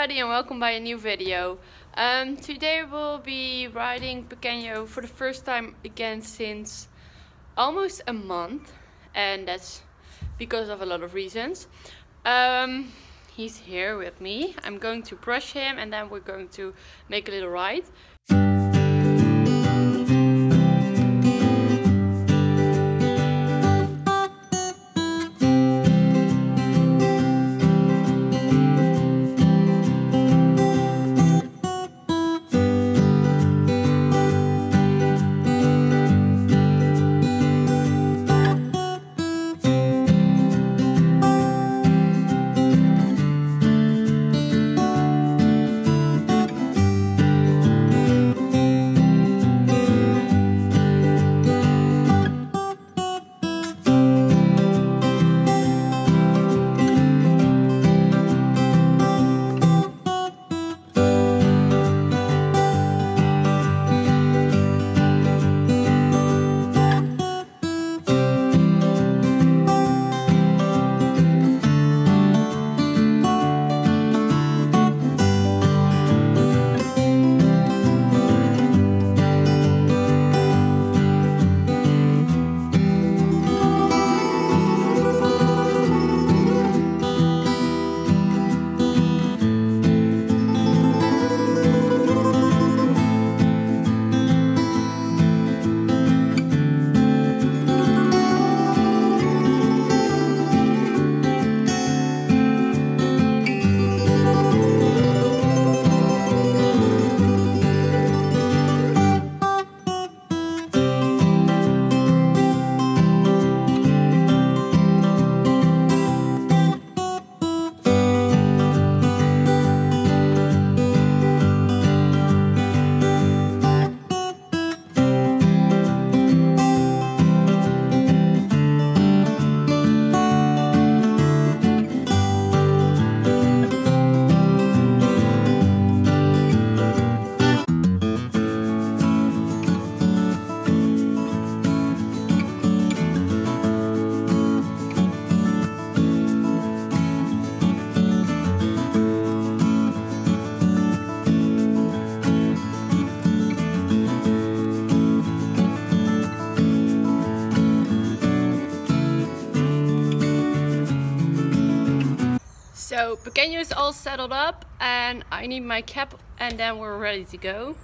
everybody and welcome by a new video. Today we'll be riding Pequeño for the first time again since almost a month, and that's because of a lot of reasons. He's here with me. I'm going to brush him and then we're going to make a little ride. So Pequeño is all settled up and I need my cap and then we're ready to go.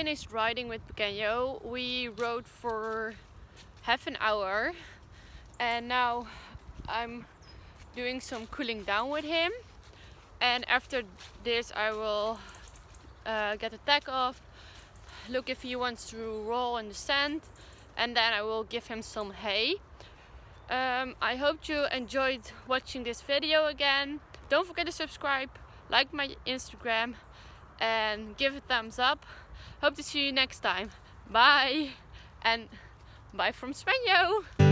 finished riding with Pequeño. We rode for half an hour and now I'm doing some cooling down with him, and after this I will get the tag off, look if he wants to roll in the sand, and then I will give him some hay. I hope you enjoyed watching this video again. Don't forget to subscribe, like my Instagram and give a thumbs up. Hope to see you next time. Bye, and bye from Pequeño.